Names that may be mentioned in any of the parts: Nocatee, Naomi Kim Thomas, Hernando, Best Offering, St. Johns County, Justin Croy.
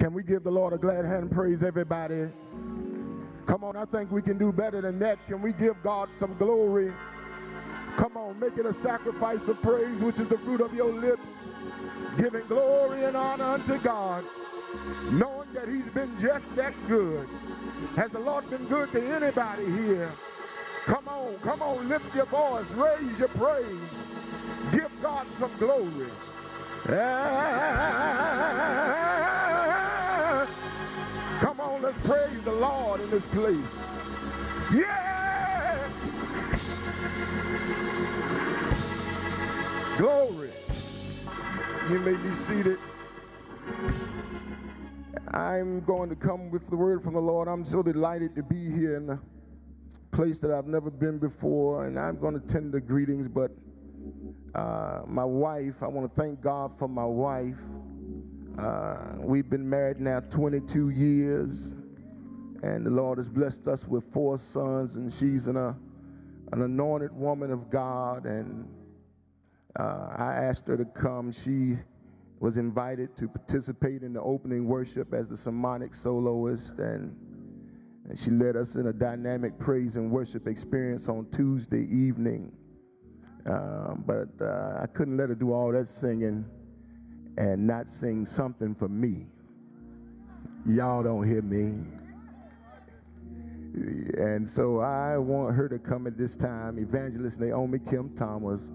Can we give the Lord a glad hand and praise, everybody? Come on, I think we can do better than that. Can we give God some glory? Come on, make it a sacrifice of praise, which is the fruit of your lips, giving glory and honor unto God, knowing that he's been just that good. Has the Lord been good to anybody here? Come on, come on, lift your voice, raise your praise, give God some glory. Come on, let's praise the Lord in this place. Yeah! Glory. You may be seated. I'm going to come with the word from the Lord. I'm so delighted to be here in a place that I've never been before, and I'm going to tend the greetings, but my wife, I want to thank God for my wife. We've been married now 22 years, and the Lord has blessed us with 4 sons, and she's an anointed woman of God, and I asked her to come. She was invited to participate in the opening worship as the sermonic soloist, and she led us in a dynamic praise and worship experience on Tuesday evening. But I couldn't let her do all that singing and not sing something for me. Y'all don't hear me. And so I want her to come at this time, Evangelist Naomi Kim Thomas,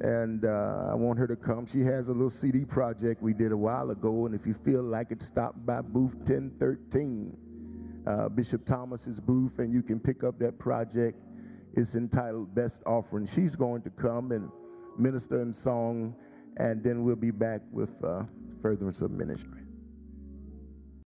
and I want her to come. She has a little CD project we did a while ago, and if you feel like it, stop by booth 1013, Bishop Thomas's booth, and you can pick up that project. It's entitled Best Offering. She's going to come and minister in song, and then we'll be back with furtherance of ministry.